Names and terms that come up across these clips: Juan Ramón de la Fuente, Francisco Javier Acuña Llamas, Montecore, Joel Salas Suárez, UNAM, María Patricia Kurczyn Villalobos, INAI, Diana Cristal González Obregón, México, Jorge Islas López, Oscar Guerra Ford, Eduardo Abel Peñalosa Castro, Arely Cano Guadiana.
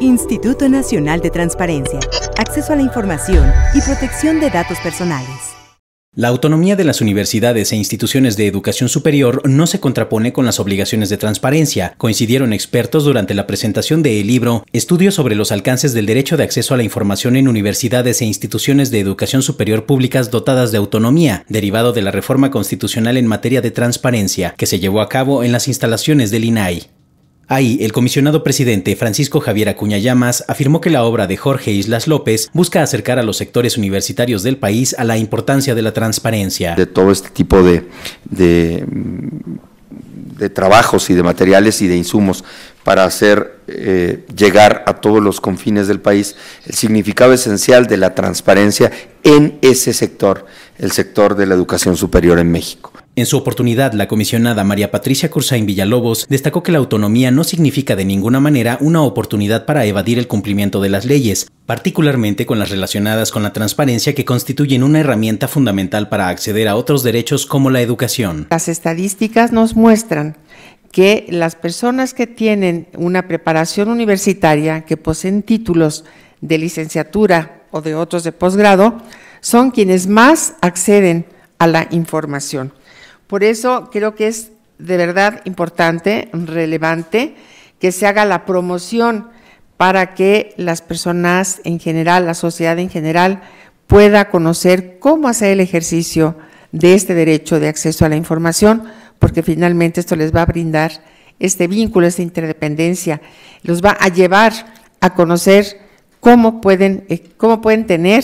Instituto Nacional de Transparencia, Acceso a la Información y Protección de Datos Personales. La autonomía de las universidades e instituciones de educación superior no se contrapone con las obligaciones de transparencia, coincidieron expertos durante la presentación del libro Estudios sobre los alcances del derecho de acceso a la información en universidades e instituciones de educación superior públicas dotadas de autonomía, derivado de la reforma constitucional en materia de transparencia, que se llevó a cabo en las instalaciones del INAI. Ahí, el comisionado presidente Francisco Javier Acuña Llamas afirmó que la obra de Jorge Islas López busca acercar a los sectores universitarios del país a la importancia de la transparencia. De todo este tipo de trabajos y de materiales y de insumos para hacer llegar a todos los confines del país el significado esencial de la transparencia en ese sector, el sector de la educación superior en México. En su oportunidad, la comisionada María Patricia Kurczyn Villalobos destacó que la autonomía no significa de ninguna manera una oportunidad para evadir el cumplimiento de las leyes, particularmente con las relacionadas con la transparencia que constituyen una herramienta fundamental para acceder a otros derechos como la educación. Las estadísticas nos muestran que las personas que tienen una preparación universitaria, que poseen títulos de licenciatura o de otros de posgrado, son quienes más acceden a la información. Por eso creo que es de verdad importante, relevante, que se haga la promoción para que las personas en general, la sociedad en general, pueda conocer cómo hacer el ejercicio de este derecho de acceso a la información, porque finalmente esto les va a brindar este vínculo, esta interdependencia, los va a llevar a conocer cómo pueden tener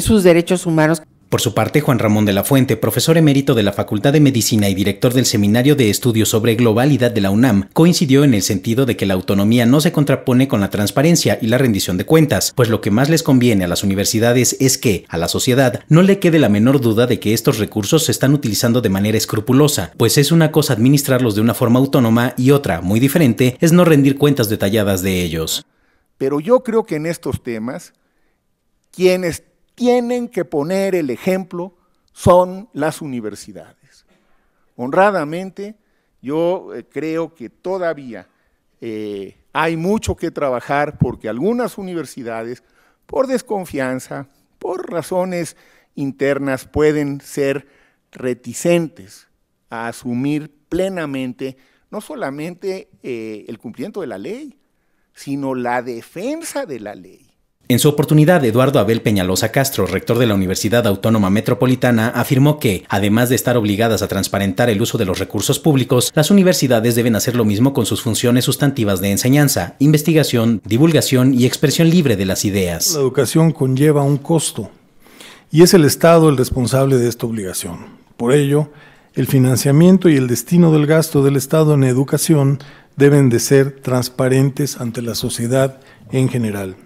sus derechos humanos. Por su parte, Juan Ramón de la Fuente, profesor emérito de la Facultad de Medicina y director del Seminario de Estudios sobre Globalidad de la UNAM, coincidió en el sentido de que la autonomía no se contrapone con la transparencia y la rendición de cuentas, pues lo que más les conviene a las universidades es que, a la sociedad, no le quede la menor duda de que estos recursos se están utilizando de manera escrupulosa, pues es una cosa administrarlos de una forma autónoma y otra, muy diferente, es no rendir cuentas detalladas de ellos. Pero yo creo que en estos temas, quienes tienen que poner el ejemplo son las universidades. Honradamente, yo creo que todavía hay mucho que trabajar porque algunas universidades, por desconfianza, por razones internas, pueden ser reticentes a asumir plenamente no solamente el cumplimiento de la ley, sino la defensa de la ley. En su oportunidad, Eduardo Abel Peñalosa Castro, rector de la Universidad Autónoma Metropolitana, afirmó que, además de estar obligadas a transparentar el uso de los recursos públicos, las universidades deben hacer lo mismo con sus funciones sustantivas de enseñanza, investigación, divulgación y expresión libre de las ideas. La educación conlleva un costo, y es el Estado el responsable de esta obligación. Por ello, el financiamiento y el destino del gasto del Estado en educación deben de ser transparentes ante la sociedad en general.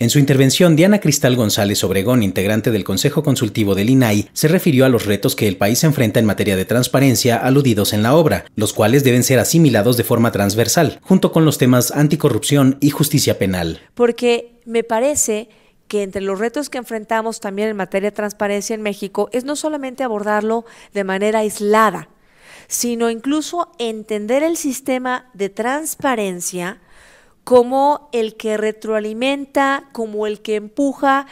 En su intervención, Diana Cristal González Obregón, integrante del Consejo Consultivo del INAI, se refirió a los retos que el país enfrenta en materia de transparencia aludidos en la obra, los cuales deben ser asimilados de forma transversal, junto con los temas anticorrupción y justicia penal. Porque me parece que entre los retos que enfrentamos también en materia de transparencia en México es no solamente abordarlo de manera aislada, sino incluso entender el sistema de transparencia como el que retroalimenta, como el que empuja,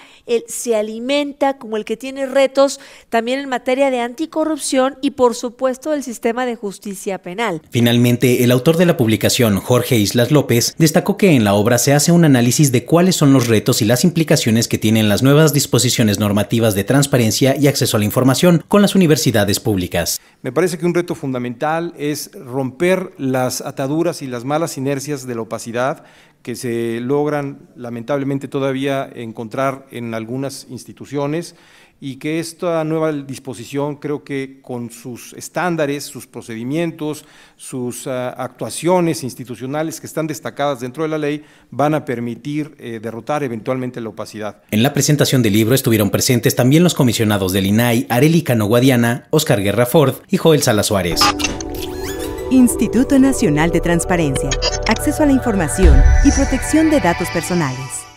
se alimenta, como el que tiene retos también en materia de anticorrupción y por supuesto el sistema de justicia penal. Finalmente, el autor de la publicación, Jorge Islas López, destacó que en la obra se hace un análisis de cuáles son los retos y las implicaciones que tienen las nuevas disposiciones normativas de transparencia y acceso a la información con las universidades públicas. Me parece que un reto fundamental es romper las ataduras y las malas inercias de la opacidad que se logran lamentablemente todavía encontrar en algunas instituciones y que esta nueva disposición creo que con sus estándares, sus procedimientos, sus actuaciones institucionales que están destacadas dentro de la ley van a permitir derrotar eventualmente la opacidad. En la presentación del libro estuvieron presentes también los comisionados del INAI, Arely Cano Guadiana, Oscar Guerra Ford y Joel Salas Suárez. Instituto Nacional de Transparencia, Acceso a la Información y Protección de Datos Personales.